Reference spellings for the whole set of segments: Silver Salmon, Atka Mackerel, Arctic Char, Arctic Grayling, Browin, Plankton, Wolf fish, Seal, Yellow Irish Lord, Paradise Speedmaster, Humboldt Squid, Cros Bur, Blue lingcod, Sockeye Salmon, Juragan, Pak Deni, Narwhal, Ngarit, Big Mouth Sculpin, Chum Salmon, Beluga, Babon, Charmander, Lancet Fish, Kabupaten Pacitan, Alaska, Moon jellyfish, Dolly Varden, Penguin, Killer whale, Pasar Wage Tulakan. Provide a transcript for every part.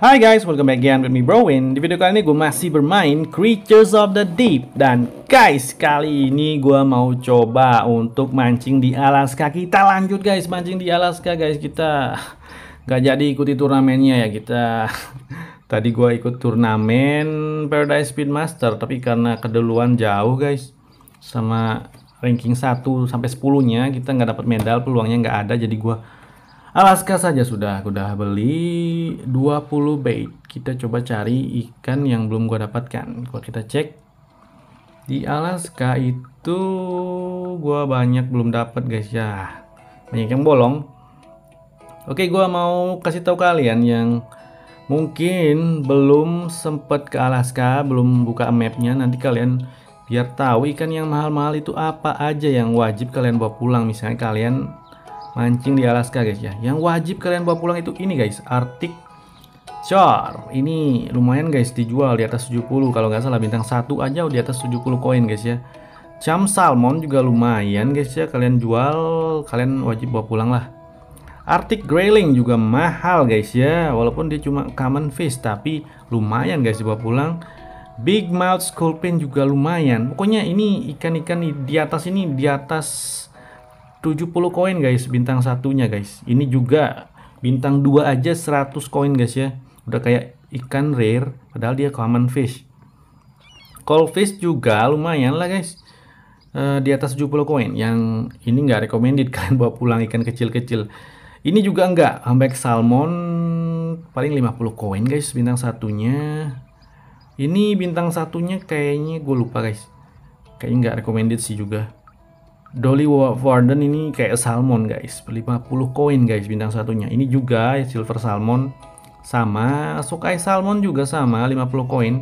Hi guys, welcome back again with me Browin. Di video kali ini gue masih bermain Creatures of the Deep. Dan guys, kali ini gue mau coba untuk mancing di Alaska. Kita lanjut guys, mancing di Alaska guys. Kita gak jadi ikuti turnamennya ya. Kita tadi gue ikut turnamen Paradise Speedmaster, tapi karena keduluan jauh guys, sama ranking 1 sampai 10-nya kita nggak dapat medal, peluangnya nggak ada. Jadi gue Alaska saja sudah, udah beli 20 bait. Kita coba cari ikan yang belum gua dapatkan. Kalau kita cek di Alaska itu gua banyak belum dapat guys ya. Banyak yang bolong. Oke, gua mau kasih tahu kalian yang mungkin belum sempet ke Alaska, belum buka mapnya, nanti kalian biar tahu ikan yang mahal-mahal itu apa aja yang wajib kalian bawa pulang. Misalnya kalian mancing di Alaska guys ya, yang wajib kalian bawa pulang itu ini guys, Arctic Char. Ini lumayan guys, dijual di atas 70, kalau nggak salah bintang 1 aja di atas 70 koin guys ya. Chum Salmon juga lumayan guys ya, kalian jual, kalian wajib bawa pulang lah. Arctic Grayling juga mahal guys ya, walaupun dia cuma common fish tapi lumayan guys dibawa pulang. Big Mouth Sculpin juga lumayan. Pokoknya ini ikan-ikan di atas ini, di atas 70 koin guys, bintang satunya guys. Ini juga bintang 2 aja 100 koin guys ya. Udah kayak ikan rare padahal dia common fish. Cold fish juga lumayan lah guys, di atas 70 koin. Yang ini nggak recommended kalian bawa pulang, ikan kecil-kecil. Ini juga enggak. Humboldt Salmon paling 50 koin guys bintang satunya. Ini bintang satunya kayaknya gue lupa guys, kayaknya nggak recommended sih juga. Dolly Varden ini kayak salmon guys, 50 koin guys bintang satunya. Ini juga Silver Salmon sama, Sockeye Salmon juga sama 50 koin.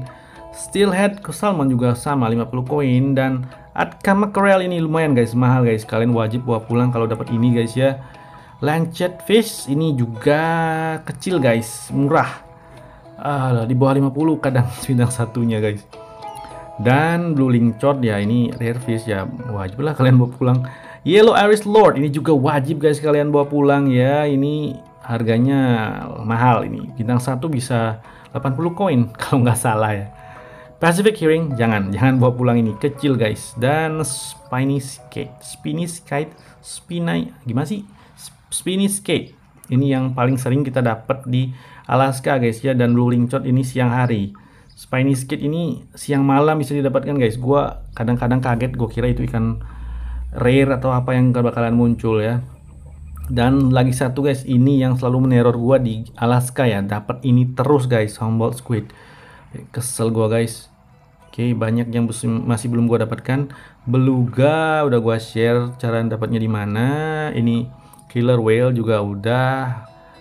Steelhead Salmon juga sama 50 koin. Dan Atka Mackerel ini lumayan guys, mahal guys, kalian wajib bawa pulang kalau dapat ini guys ya. Lancet Fish ini juga kecil guys, murah, di bawah 50 kadang bintang satunya guys. Dan Blue lingcod ya, ini rare fish ya, wajib lah kalian bawa pulang. Yellow Irish Lord ini juga wajib guys kalian bawa pulang ya. Ini harganya mahal, ini bintang 1 bisa 80 koin kalau nggak salah ya. Pacific herring jangan bawa pulang, ini kecil guys. Dan Spiny skate ini yang paling sering kita dapat di Alaska guys ya. Dan Blue lingcod ini siang hari. Spiny Skate ini siang malam bisa didapatkan guys. Gua kadang-kadang kaget, gue kira itu ikan rare atau apa yang bakalan muncul ya. Dan lagi satu guys, ini yang selalu meneror gua di Alaska ya, dapat ini terus guys, Humboldt Squid. Kesel gua guys. Oke, banyak yang masih belum gua dapatkan. Beluga udah gua share cara dapatnya di mana. Ini killer whale juga udah.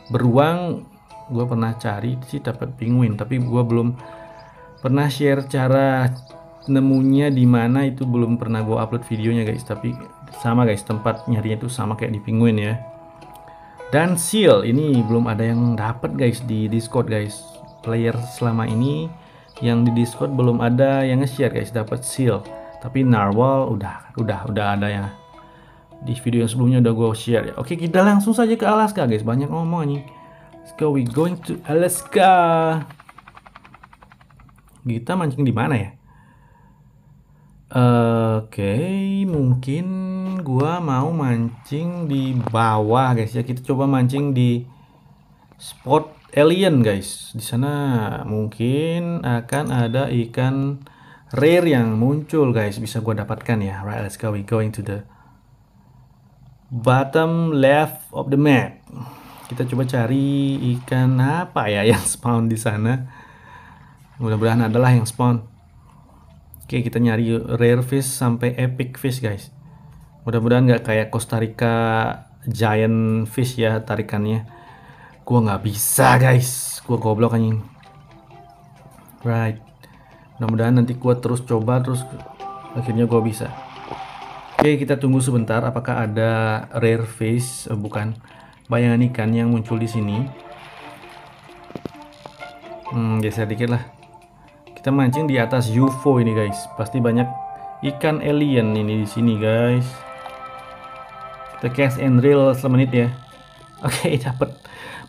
Beruang gua pernah cari sih, dapat penguin, tapi gua belum pernah share cara nemunya di mana, itu belum pernah gue upload videonya guys. Tapi sama guys, tempat nyarinya itu sama kayak di Penguin ya. Dan seal ini belum ada yang dapat guys di Discord guys. Player selama ini yang di Discord belum ada yang nge-share guys dapat seal. Tapi narwhal udah ada ya. Di video yang sebelumnya udah gue share ya. Oke, kita langsung saja ke Alaska guys. Banyak ngomong nih. Let's go, we going to Alaska. Kita mancing di mana ya? Oke, mungkin gua mau mancing di bawah guys ya. Kita coba mancing di spot alien guys. Di sana mungkin akan ada ikan rare yang muncul guys, bisa gua dapatkan ya. Right, let's go. We going to the bottom left of the map. Kita coba cari ikan apa ya yang spawn di sana. Mudah-mudahan adalah yang spawn. Oke, kita nyari rare fish sampai epic fish guys. Mudah-mudahan nggak kayak Costa Rica giant fish ya tarikannya. Gua nggak bisa guys, gua goblok anjing. Right. Mudah-mudahan nanti gua terus coba, terus akhirnya gua bisa. Oke, kita tunggu sebentar. Apakah ada rare fish? Bukan, bayangan ikan yang muncul di sini. Geser dikit lah. Kita mancing di atas UFO ini guys. Pasti banyak ikan alien ini di sini guys. Kita cast and reel semenit ya. Oke, dapat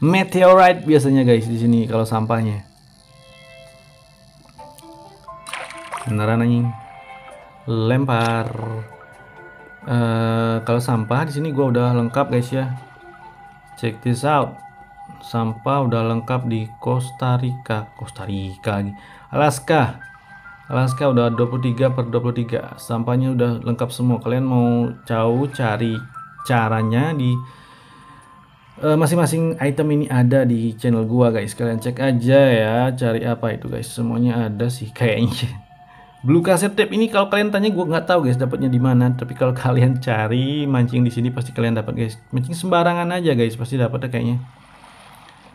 meteorite biasanya guys di sini kalau sampahnya. Beneran anjing. Lempar. Kalau sampah di sini gua udah lengkap guys ya. Check this out. Sampah udah lengkap di Costa Rica, Alaska udah 23/23. Sampahnya udah lengkap semua. Kalian mau tahu cari caranya di masing-masing item ini ada di channel gua guys. Kalian cek aja ya, cari apa itu guys. Semuanya ada sih kayaknya. Blue cassette tape ini kalau kalian tanya gua nggak tahu guys dapatnya di mana. Tapi kalau kalian cari mancing di sini pasti kalian dapat guys. Mancing sembarangan aja guys pasti dapatnya kayaknya.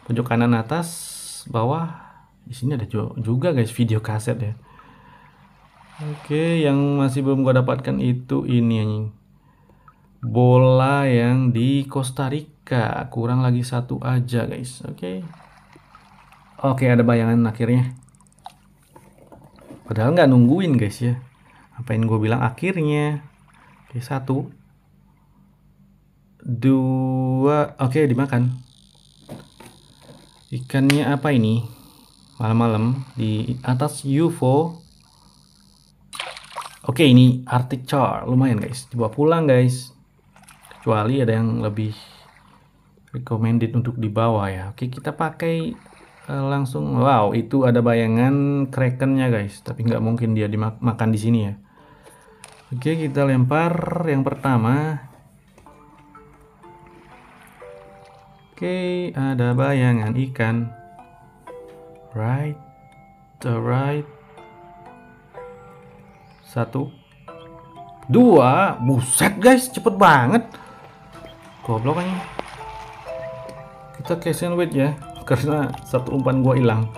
Pojok kanan atas, bawah. Di sini ada juga guys video kaset ya. Oke, yang masih belum gua dapatkan itu ini anjing. Bola yang di Costa Rica, kurang lagi satu aja guys. Oke. Oke, ada bayangan akhirnya. Padahal nggak nungguin guys ya. Apa yang gue bilang akhirnya. Oke, satu. Dua. Oke, dimakan. Ikannya apa ini? Malam-malam di atas UFO. Oke, ini Arctic Char, lumayan guys, dibawa pulang guys. Kecuali ada yang lebih recommended untuk dibawa ya. Oke, kita pakai langsung. Wow, itu ada bayangan Krakennya guys, tapi nggak mungkin dia dimakan di sini ya. Oke, kita lempar yang pertama. Oke, ada bayangan ikan. Right, alright. Satu, dua, buset guys, cepet banget. Goblok aja. Kita cash and wait ya, karena satu umpan gua hilang.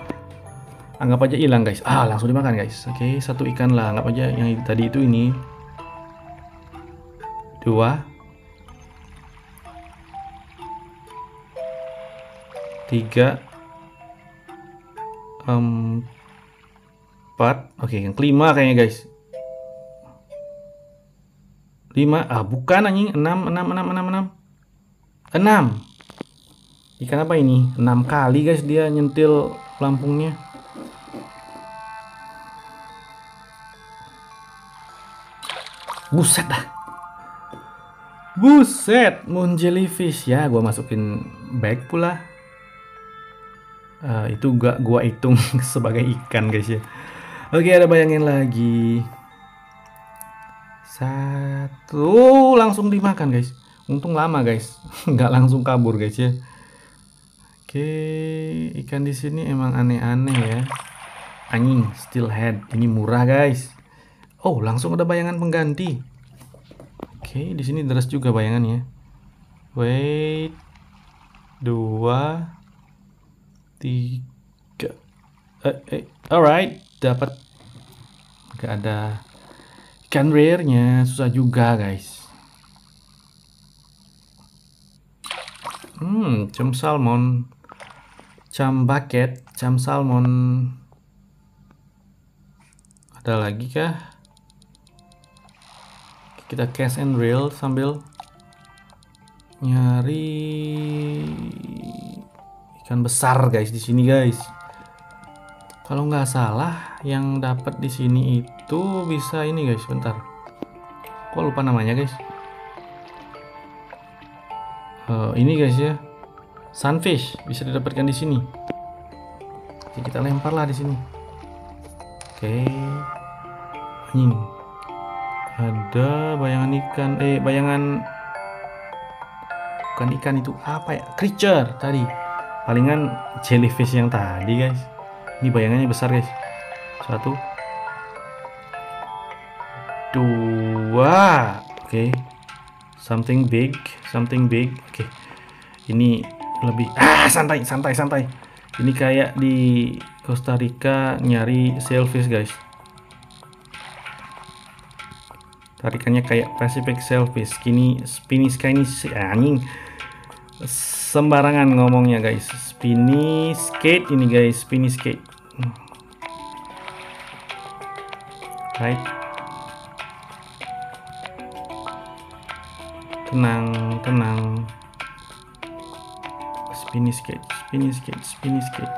Anggap aja hilang guys. Ah, langsung dimakan guys. Oke, satu ikan lah, anggap aja yang tadi itu ini. Dua, tiga, empat. Oke, yang kelima kayaknya guys. 5, ah bukan anjing, 6. Ikan apa ini? 6 kali guys dia nyentil pelampungnya. Buset dah. Buset, moon jellyfish ya, gua masukin bag pula. Itu gak gua hitung sebagai ikan guys ya. Oke, ada bayangin lagi. Satu, langsung dimakan guys. Untung lama guys, nggak langsung kabur guys ya. Oke, ikan di sini emang aneh-aneh ya. Anjing, steelhead ini murah guys. Oh, langsung ada bayangan pengganti. Oke, di sini deras juga bayangannya. Wait, 2, 3. Alright, dapat. Nggak ada. Ikan rare-nya susah juga guys. Chum salmon, chum bucket, chum salmon. Ada lagi kah? Kita cast and reel sambil nyari ikan besar guys di sini guys. Kalau nggak salah yang dapat di sini itu bisa ini guys, bentar. Kok lupa namanya guys? Ini guys ya, sunfish bisa didapatkan di sini. Jadi kita lemparlah di sini. Oke, anjing. Ada bayangan ikan, bayangan bukan ikan itu apa ya? Creature tadi. Palingan jellyfish yang tadi guys. Ini bayangannya besar guys. 1, 2. Oke, something big. Oke, ini lebih santai. Ini kayak di Costa Rica nyari sailfish guys. Tarikannya kayak Pacific sailfish. Spiny anjing. Sembarangan ngomongnya guys. Spiny skate ini guys, spiny skate. Right. Tenang. Spiny Skate, Spiny Skate, Spiny Skate.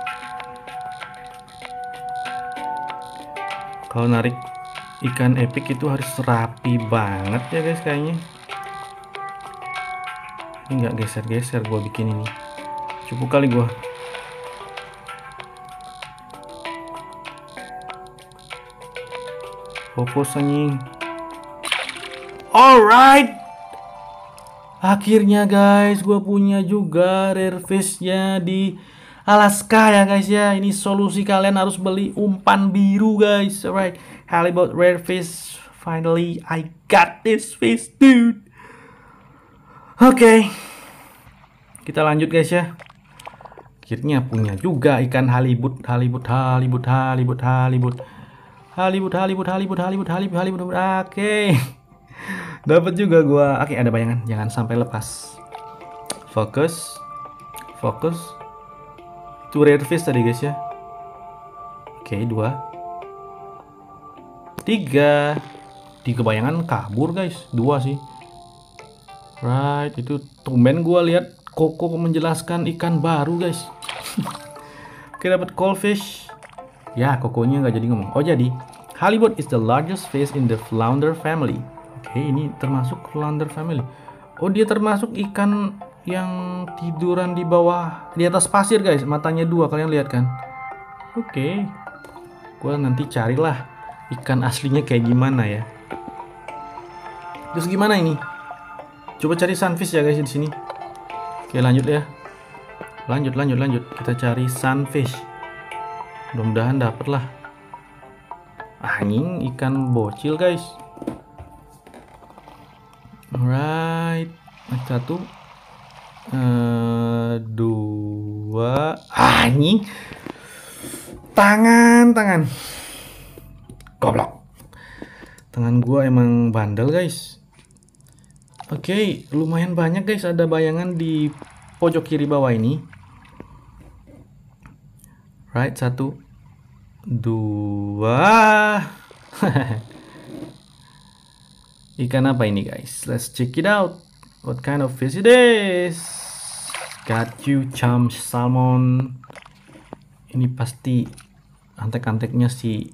Kalau narik ikan epic itu harus rapi banget ya guys kayaknya. Ini nggak geser-geser gua bikin ini. Cukup kali gua. Fokus anjing. Alright. Akhirnya guys, gue punya juga rare fish-nya di Alaska ya guys ya. Ini solusi, kalian harus beli umpan biru guys. Alright, Halibut rare fish. Finally, I got this fish, dude. Oke, kita lanjut guys ya. Akhirnya punya juga ikan halibut, halibut. Oke. Dapat juga gua. Oke, ada bayangan. Jangan sampai lepas. Fokus. Fokus. Itu rare fish tadi, guys ya. Oke, 2. 3 bayangan kabur, guys. 2 sih. Right, itu tumben gua lihat Koko menjelaskan ikan baru, guys. Oke, dapat coal fish. Ya, kokonya nggak jadi ngomong. Oh, jadi halibut is the largest fish in the flounder family. Oke, ini termasuk flounder family. Oh, dia termasuk ikan yang tiduran di bawah, di atas pasir, guys. Matanya 2, kalian lihat kan? Oke, gua nanti carilah ikan aslinya kayak gimana ya. Terus gimana ini? Coba cari sunfish ya, guys, di sini. Oke, lanjut ya. Lanjut. Kita cari sunfish. Mudah-mudahan dapet lah. Anjing, ikan bocil guys. Alright, 1, 2, anjing, tangan, goblok. Tangan gua emang bandel guys. Oke, lumayan banyak guys. Ada bayangan di pojok kiri bawah ini. Right, 1, 2 Ikan apa ini guys? Let's check it out. What kind of fish it is? Got you, Chum Salmon. Ini pasti antek-anteknya si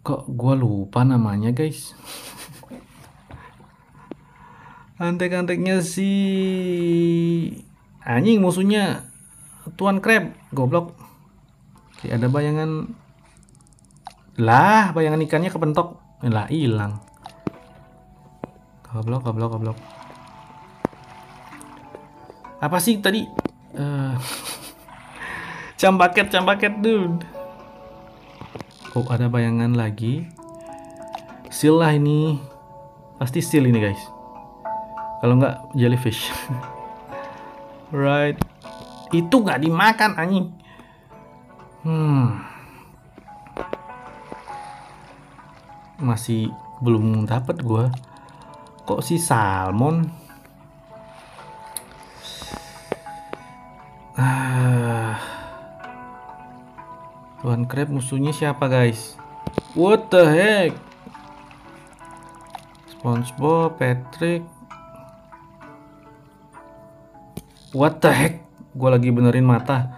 kok gua lupa namanya guys. Antek-anteknya si anjing, musuhnya Tuan Crab, goblok. Oke, ada bayangan. Lah, bayangan ikannya kepentok. Lah, hilang. Goblok. Apa sih tadi? Cam bucket, dude. Oh, ada bayangan lagi. Seal lah ini. Pasti seal ini, guys. Kalau nggak jellyfish. Right, itu nggak dimakan anjing. Masih belum dapat gua. Kok si salmon? Tuan Crab musuhnya siapa guys? What the heck? SpongeBob, Patrick. What the heck? Gua lagi benerin mata.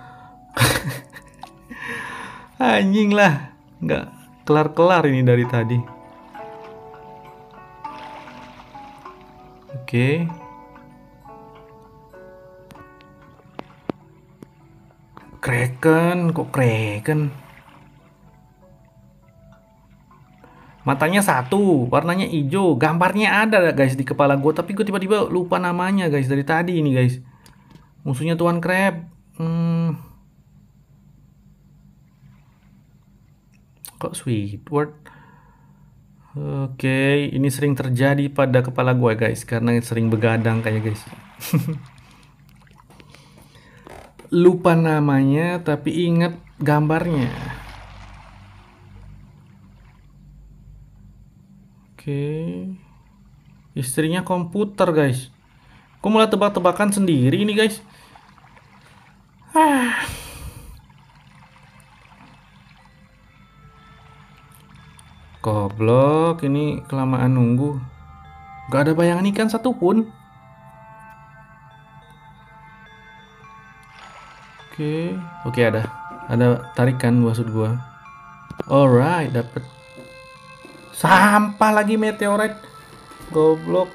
Anjing lah, nggak kelar-kelar ini dari tadi. Oke. Kraken, kok kraken? Matanya 1, warnanya hijau. Gambarnya ada guys di kepala gua, tapi gua tiba-tiba lupa namanya guys dari tadi ini guys. Musuhnya Tuan Crab. Kok Squidward? Oke, ini sering terjadi pada kepala gue guys, karena sering begadang kayak guys. Lupa namanya tapi ingat gambarnya. Oke. Istrinya komputer guys. Kok malah tebak-tebakan sendiri ini guys. Goblok, ini kelamaan nunggu. Gak ada bayangan ikan satupun. Oke, oke, ada tarikan wasud gua. Alright, dapet sampah lagi meteorit. Goblok.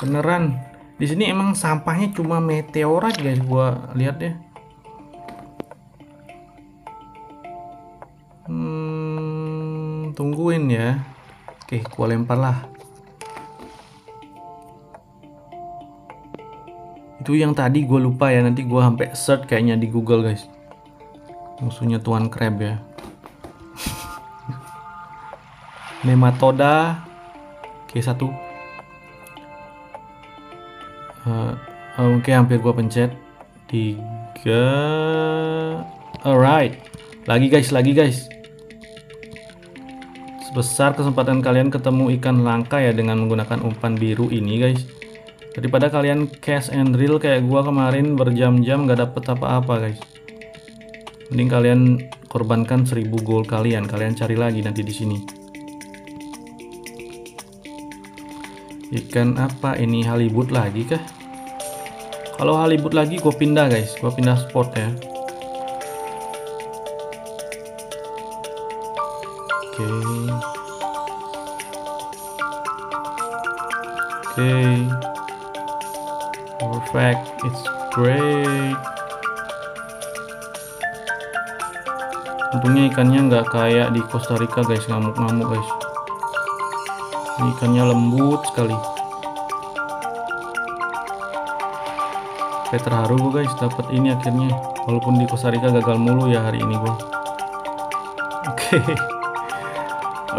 Beneran. Di sini emang sampahnya cuma meteorit, guys. Gua lihat ya. Tungguin ya. Oke, gua lempar lah. Itu yang tadi gua lupa ya. Nanti gua sampai search kayaknya di Google, guys. Musuhnya Tuan Crab ya. Nematoda. Oke, satu. Oke, hampir gua pencet 3. Alright, lagi guys. Sebesar kesempatan kalian ketemu ikan langka ya dengan menggunakan umpan biru ini, guys. Daripada kalian cash and reel kayak gua kemarin berjam-jam gak dapet apa-apa, guys. Mending kalian korbankan 1000 gold kalian. Kalian cari lagi nanti di sini. Ikan apa ini, halibut lagi kah? Kalau halibut lagi gue pindah, guys. Gue pindah spot ya. Oke. Perfect, it's great. Untungnya ikannya nggak kayak di Costa Rica, guys, ngamuk-ngamuk, guys. Ini ikannya lembut sekali. Saya terharu gue, guys, dapat ini akhirnya. Walaupun di Costa Rica gagal mulu ya hari ini gue. Oke.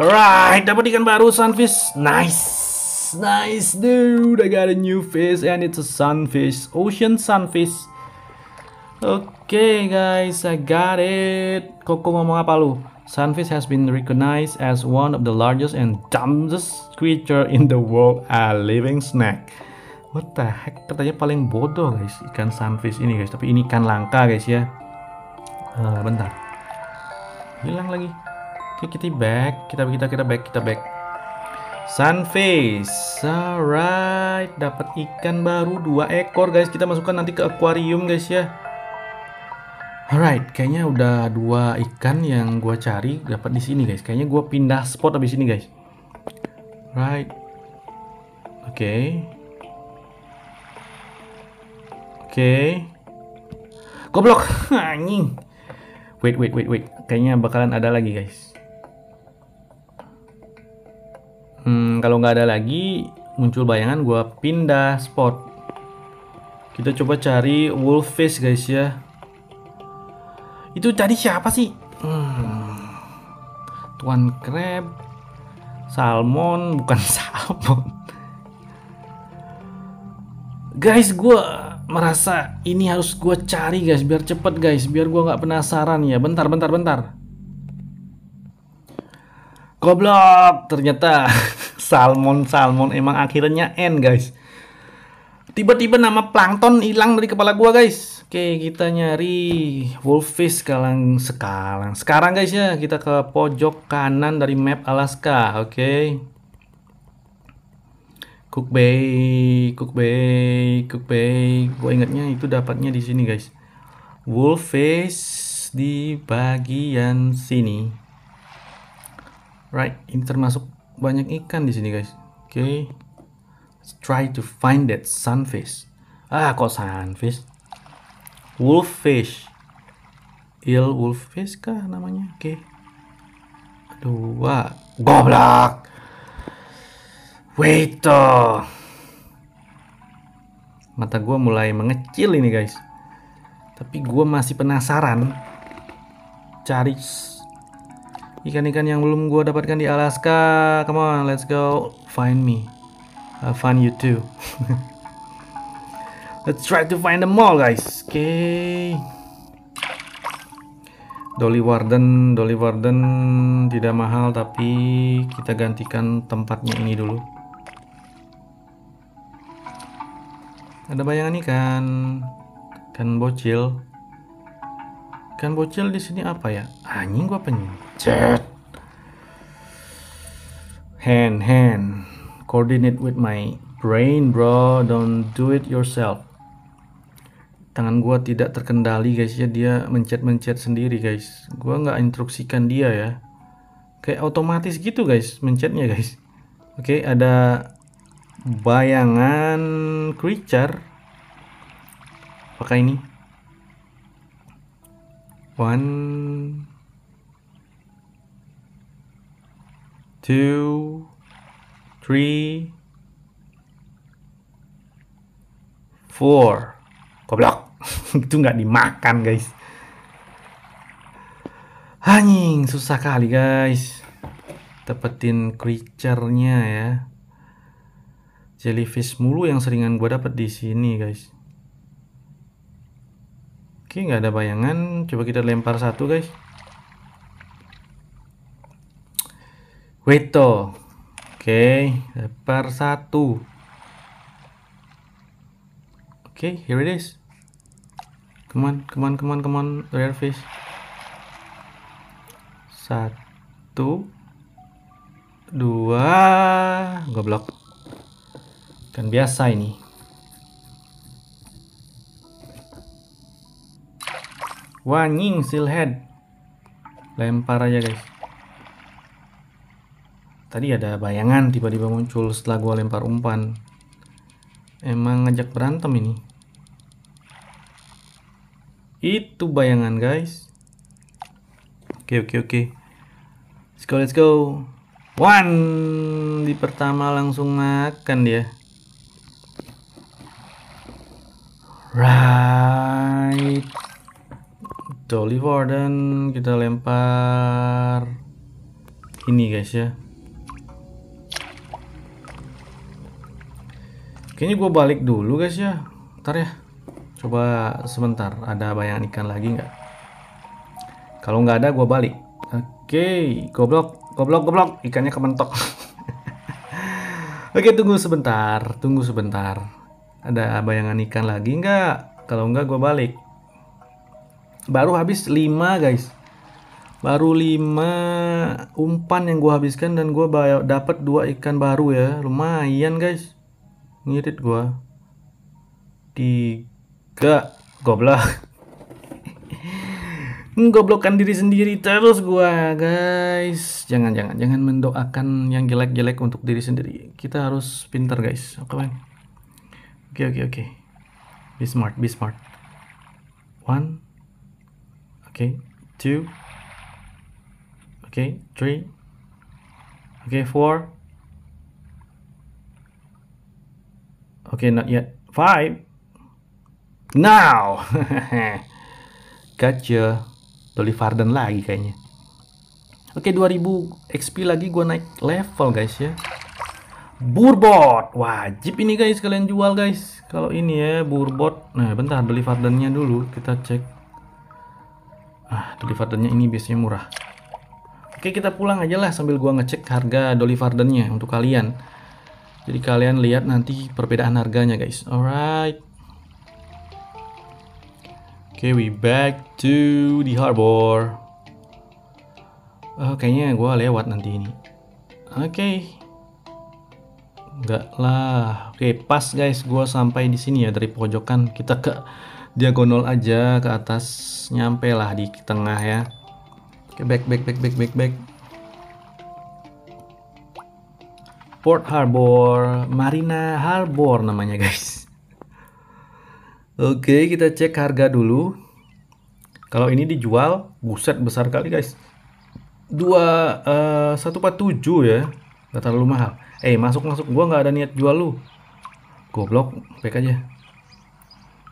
Alright, dapat ikan baru, sunfish. Nice, nice dude. I got a new fish and it's a sunfish, ocean sunfish. Oke, guys, I got it. Koko ngomong apa lu? Sunfish has been recognized as one of the largest and dumbest creature in the world, a living snack. What the heck? Katanya paling bodoh, guys, ikan sunfish ini, guys. Tapi ini ikan langka, guys, ya. Bentar. Hilang lagi. Oke, kita back. Sunfish. Alright, dapat ikan baru 2 ekor, guys. Kita masukkan nanti ke akuarium, guys, ya. Alright, kayaknya udah 2 ikan yang gua cari dapat di sini, guys. Kayaknya gua pindah spot abis ini, guys. Right. Oke. Goblok, anjing. Wait. Kayaknya bakalan ada lagi, guys. Kalau nggak ada lagi muncul bayangan, gua pindah spot. Kita coba cari wolf fish, guys, ya. Itu tadi siapa sih? Tuan Crab, Salmon, bukan salmon. Guys, gue merasa ini harus gue cari, guys, biar cepet, guys, biar gue nggak penasaran ya. Bentar. Goblok, ternyata salmon emang akhirnya end, guys. Tiba-tiba nama plankton hilang dari kepala gua, guys. Oke, kita nyari wolf fish sekarang, guys, ya. Kita ke pojok kanan dari map Alaska. Oke. Cook Bay. Gua ingatnya itu dapatnya di sini, guys. Wolf fish di bagian sini. Right, ini termasuk banyak ikan di sini, guys. Oke. Try to find that sunfish. Kok sunfish? Wolf fish. Eel wolf fish kah namanya? Oke. 2. Goblok. Wait. Mata gue mulai mengecil ini, guys. Tapi gue masih penasaran. Cari ikan-ikan yang belum gue dapatkan di Alaska. Come on, let's go. Find me. Fun you too. Let's try to find them all, guys. Oke. Dolly Varden tidak mahal, tapi kita gantikan tempatnya ini dulu. Ada bayangan ikan bocil. Ikan bocil di sini apa ya? Anjing, gua pencet. Hand. Coordinate with my brain, bro. Don't do it yourself. Tangan gua tidak terkendali, guys ya. Dia mencet-mencet sendiri, guys. Gua nggak instruksikan dia ya. Kayak otomatis gitu, guys. Mencetnya, guys. Oke, ada bayangan creature. Pakai ini. One, two, three, four. Goblok. Itu nggak dimakan, guys. Anjing, susah kali, guys. Dapetin creature-nya ya. Jellyfish mulu yang seringan gua dapet di sini, guys. Oke, nggak ada bayangan. Coba kita lempar satu, guys. Weto. Oke, lempar satu. Oke, here it is. Come on, rare fish. Satu, dua, goblok. Ikan biasa ini. Wanying, Steelhead. Lempar aja, guys. Tadi ada bayangan tiba-tiba muncul setelah gua lempar umpan. Emang ngajak berantem ini. Itu bayangan, guys. Oke. Let's go. One. Di pertama langsung makan dia. Right. Dolly Varden, kita lempar ini, guys ya. Kayaknya gue balik dulu, guys ya. Ntar ya, coba sebentar. Ada bayangan ikan lagi nggak? Kalau nggak ada, gue balik. Oke, goblok. Ikannya kementok. Oke, tunggu sebentar. Ada bayangan ikan lagi nggak? Kalau nggak, gue balik. Baru habis 5, guys. Baru 5 umpan yang gue habiskan. Dan gue dapat 2 ikan baru ya. Lumayan, guys. Ngirit gue. 3. Goblokkan diri sendiri terus gue, guys. Jangan mendoakan yang jelek-jelek untuk diri sendiri. Kita harus pintar, guys. Oke. Be smart. 1. Oke, 2. Oke, 3. Oke, 4. Oke, not yet. 5. Now. Gotcha. Dolly Varden lagi kayaknya. Oke, 2000 XP lagi gua naik level, guys ya. Burbot. Wajib ini, guys, kalian jual, guys. Kalau ini ya, Burbot. Nah, bentar, Dolly Varden-nya dulu kita cek. Dolly Varden-nya ini biasanya murah. Oke, kita pulang aja lah sambil gua ngecek harga Dolly Varden-nya untuk kalian. Jadi kalian lihat nanti perbedaan harganya, guys. Alright. Oke, we back to the harbor. Kayaknya gua lewat nanti ini. Oke. Enggak lah. Oke, pas, guys, gua sampai di sini ya. Dari pojokan kita ke diagonal aja ke atas, nyampe lah di tengah ya. Oke, back. Port Harbor, Marina Harbor namanya, guys. Oke, kita cek harga dulu. Kalau ini dijual, buset besar kali, guys. 147 ya, nggak terlalu mahal. Masuk, gua nggak ada niat jual lu. Goblok, back aja.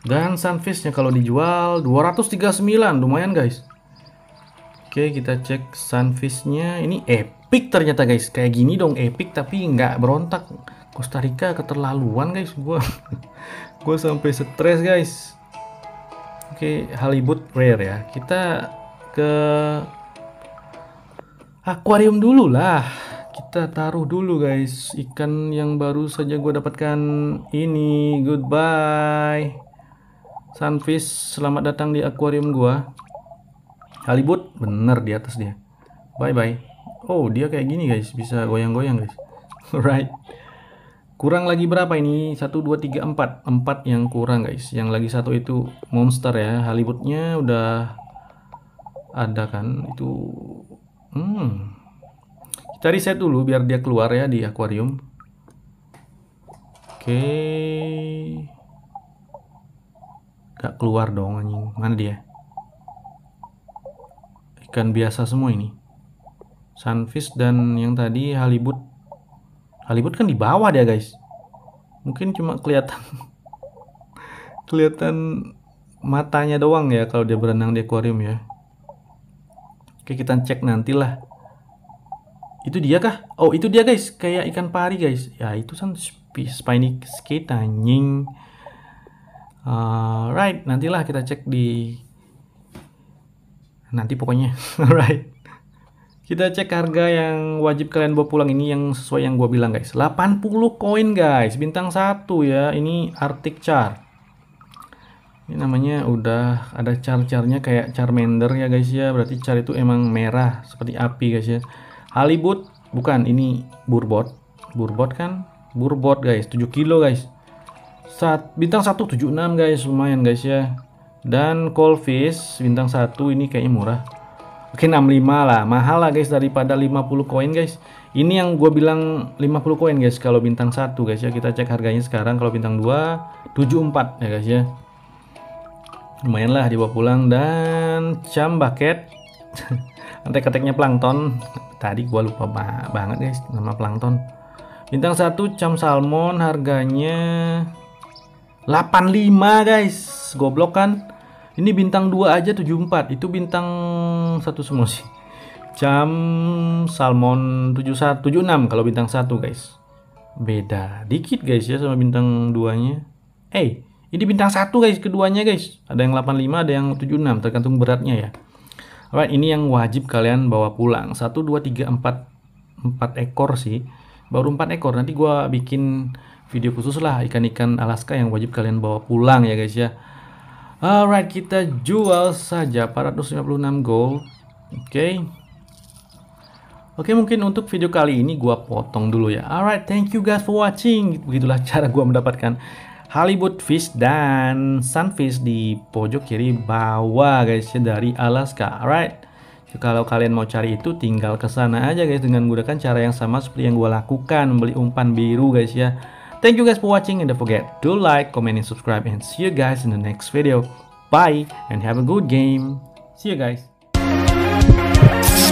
Dan sunfish-nya kalau dijual 239, lumayan, guys. Oke, kita cek sunfish-nya. Ini epic ternyata, guys. Kayak gini dong epic, tapi nggak berontak. Costa Rica keterlaluan, guys. Gua sampai stres, guys. Oke, halibut rare ya. Kita ke akuarium dulu lah. Kita taruh dulu, guys, ikan yang baru saja gua dapatkan ini. Goodbye sunfish, selamat datang di akuarium gua. Halibut, bener di atas dia. Bye bye. Oh, dia kayak gini guys, bisa goyang-goyang guys. Alright. Kurang lagi berapa ini? 1, 2, 3, 4. 4 yang kurang guys. Yang lagi satu itu monster ya. Halibutnya udah ada kan? Itu kita reset dulu biar dia keluar ya di akuarium. Oke. Gak keluar dong anjing. Mana dia? Ikan biasa semua ini. Sunfish dan yang tadi halibut. Halibut kan di bawah dia guys. Mungkin cuma kelihatan kelihatan matanya doang ya kalau dia berenang di akuarium ya. Oke, kita cek nantilah. Itu dia kah? Oh, itu dia guys, kayak ikan pari guys. Ya itu kan Spiny Skate anjing. Alright, nantilah kita cek di nanti pokoknya. Alright. Kita cek harga yang wajib kalian bawa pulang ini yang sesuai yang gua bilang guys. 80 koin guys, bintang 1 ya. Ini Arctic Char. Ini namanya udah ada char-charnya kayak Charmander ya guys ya. Berarti char itu emang merah seperti api guys ya. Halibut bukan, ini Burbot. Burbot kan? Burbot guys, 7 kilo guys. Bintang 176 guys, lumayan guys ya. Dan Coalfish bintang 1 ini kayaknya murah. Oke, 65 lah, mahal lah guys daripada 50 koin guys. Ini yang gue bilang 50 koin guys kalau bintang 1 guys ya. Kita cek harganya sekarang. Kalau bintang 2 74 ya guys ya. Lumayan lah dibawa pulang. Dan Chum Bucket antek-anteknya Plankton. Tadi gue lupa banget guys nama Plankton. Bintang 1 Chum Salmon harganya 85 guys. Goblok kan. Ini bintang 2 aja 74. Itu bintang 1 semua sih. Chum Salmon 76 kalau bintang 1 guys. Beda dikit guys ya sama bintang 2-nya. Ini bintang 1 guys keduanya guys. Ada yang 85, ada yang 76 tergantung beratnya ya. Alright, ini yang wajib kalian bawa pulang. 1 2 3 4 4 ekor sih. Baru 4 ekor. Nanti gua bikin video khusus lah ikan-ikan Alaska yang wajib kalian bawa pulang ya guys ya. Alright, kita jual saja 456 gold. Oke, mungkin untuk video kali ini gua potong dulu ya. Alright, thank you guys for watching. Begitulah cara gua mendapatkan halibut fish dan sunfish di pojok kiri bawah guys ya dari Alaska. Alright, kalau kalian mau cari itu tinggal ke sana aja guys dengan menggunakan cara yang sama seperti yang gua lakukan membeli umpan biru guys ya. Thank you guys for watching, and don't forget to like, comment, and subscribe, and see you guys in the next video. Bye, and have a good game. See you guys.